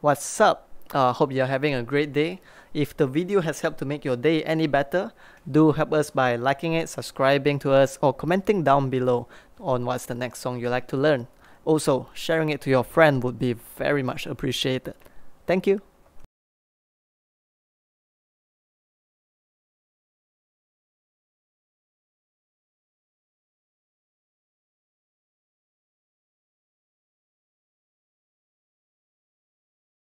What's up? Hope you're having a great day. If the video has helped to make your day any better, do help us by liking it, subscribing to us, or commenting down below on what's the next song you like to learn. Also, sharing it to your friend would be very much appreciated. Thank you.